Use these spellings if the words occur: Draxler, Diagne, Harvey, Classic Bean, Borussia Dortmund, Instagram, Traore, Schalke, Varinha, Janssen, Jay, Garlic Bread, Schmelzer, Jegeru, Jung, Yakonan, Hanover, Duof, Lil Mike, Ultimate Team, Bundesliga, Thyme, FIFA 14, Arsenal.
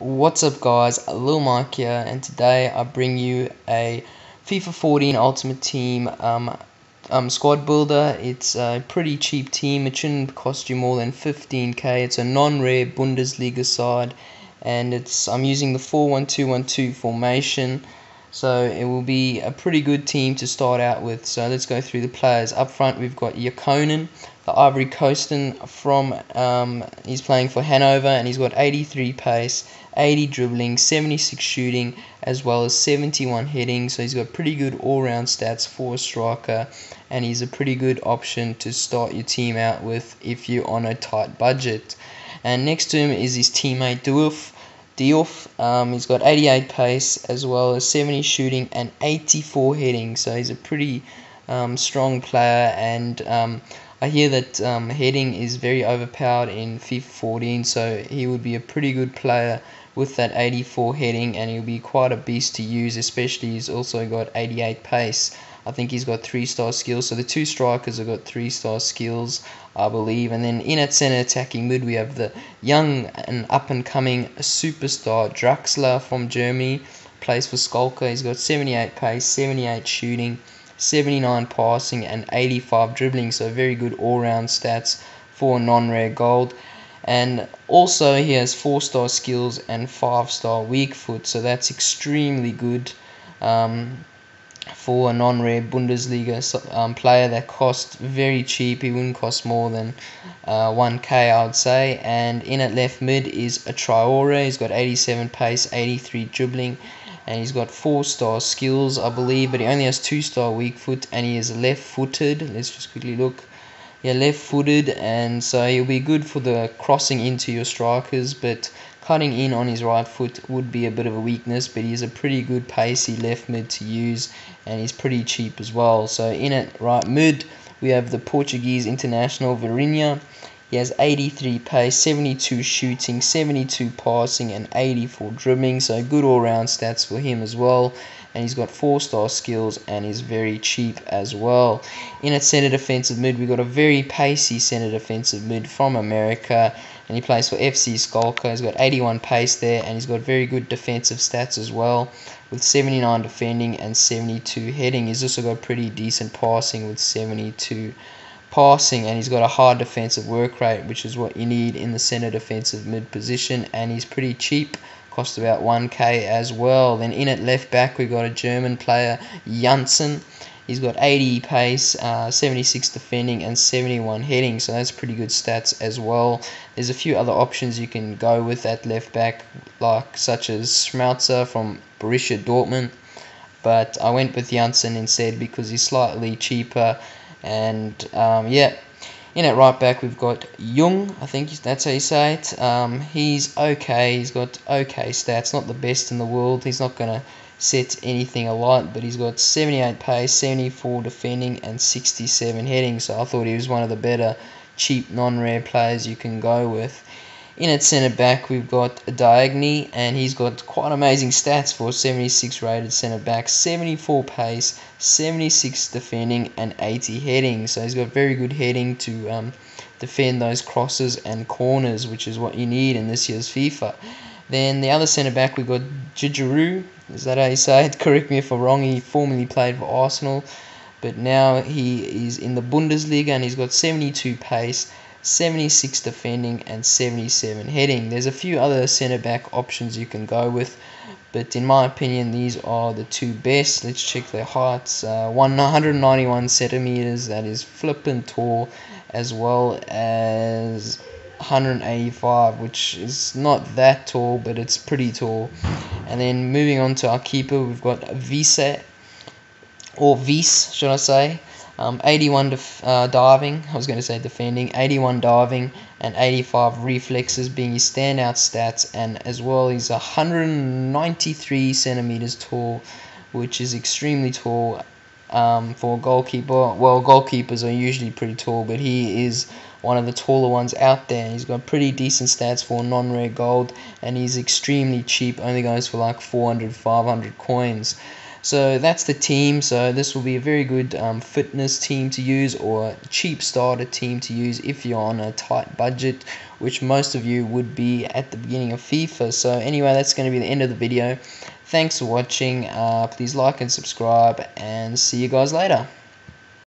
What's up guys, Lil Mike here, and today I bring you a FIFA 14 Ultimate Team squad builder. It's a pretty cheap team, it shouldn't cost you more than 15k, it's a non-rare Bundesliga side, and I'm using the 4-1-2-1-2 formation, so it will be a pretty good team to start out with. So let's go through the players. Up front we've got Yakonan, the Ivory Coastan from, he's playing for Hanover, and he's got 83 pace, 80 dribbling, 76 shooting, as well as 71 heading, so he's got pretty good all-round stats for a striker, and he's a pretty good option to start your team out with if you're on a tight budget. And next to him is his teammate Duof. He's got 88 pace, as well as 70 shooting and 84 heading, so he's a pretty strong player. And I hear that heading is very overpowered in FIFA 14, so he would be a pretty good player with that 84 heading, and he'll be quite a beast to use, especially he's also got 88 pace. I think he's got 3-star skills, so the two strikers have got 3-star skills, I believe. And then in at centre attacking mid, we have the young and up-and-coming superstar Draxler from Germany, plays for Schalke. He's got 78 pace, 78 shooting, 79 passing and 85 dribbling, so very good all-round stats for non-rare gold. And also he has 4-star skills and 5-star weak foot, so that's extremely good for a non-rare Bundesliga player. That costs very cheap, he wouldn't cost more than 1k, I would say. And in at left mid is a Traore. He's got 87 pace, 83 dribbling, and he's got 4-star skills, I believe, but he only has 2-star weak foot, and he is left-footed. Let's just quickly look. Yeah, left-footed, and so he'll be good for the crossing into your strikers, but cutting in on his right foot would be a bit of a weakness, but he's a pretty good pacey left mid to use, and he's pretty cheap as well. So in at right mid, we have the Portuguese international Varinha. He has 83 pace, 72 shooting, 72 passing, and 84 dribbling, so good all-round stats for him as well. And he's got 4-star skills, and he's very cheap as well. In at centre defensive mid, we've got a very pacey centre defensive mid from America, and he plays for FC Schalke. He's got 81 pace there, and he's got very good defensive stats as well, with 79 defending and 72 heading. He's also got pretty decent passing with 72 passing, and he's got a high defensive work rate, which is what you need in the centre defensive mid position, and he's pretty cheap, cost about 1k as well. Then in at left back we've got a German player, Janssen. He's got 80 pace, 76 defending and 71 heading, so that's pretty good stats as well. There's a few other options you can go with at left back, like such as Schmelzer from Borussia Dortmund, but I went with Janssen instead because he's slightly cheaper. And yeah, in at right back we've got Jung, I think that's how you say it. He's okay, he's got okay stats, not the best in the world. He's not going to set anything alight, but he's got 78 pace, 74 defending and 67 heading, so I thought he was one of the better cheap non-rare players you can go with. In at centre back we've got Diagne, and he's got quite amazing stats for 76 rated centre back, 74 pace, 76 defending and 80 heading, so he's got very good heading to defend those crosses and corners, which is what you need in this year's FIFA. Then the other centre back we've got Jegeru, is that how you say it? Correct me if I'm wrong, he formerly played for Arsenal, but now he is in the Bundesliga, and he's got 72 pace, 76 defending and 77 heading. There's a few other centre back options you can go with, but in my opinion these are the two best. Let's check their heights. 191 centimeters, that is flippin' tall, as well as 185, which is not that tall, but it's pretty tall. And then moving on to our keeper, we've got Vice, should I say? 81 diving, I was going to say defending, 81 diving and 85 reflexes being his standout stats, and as well he's 193 centimeters tall, which is extremely tall for a goalkeeper. Well, goalkeepers are usually pretty tall, but he is one of the taller ones out there. He's got pretty decent stats for non-rare gold, and he's extremely cheap, only goes for like 400-500 coins. So that's the team. So this will be a very good fitness team to use, or cheap starter team to use if you're on a tight budget, which most of you would be at the beginning of FIFA. So anyway, that's going to be the end of the video. Thanks for watching. Please like and subscribe, and see you guys later.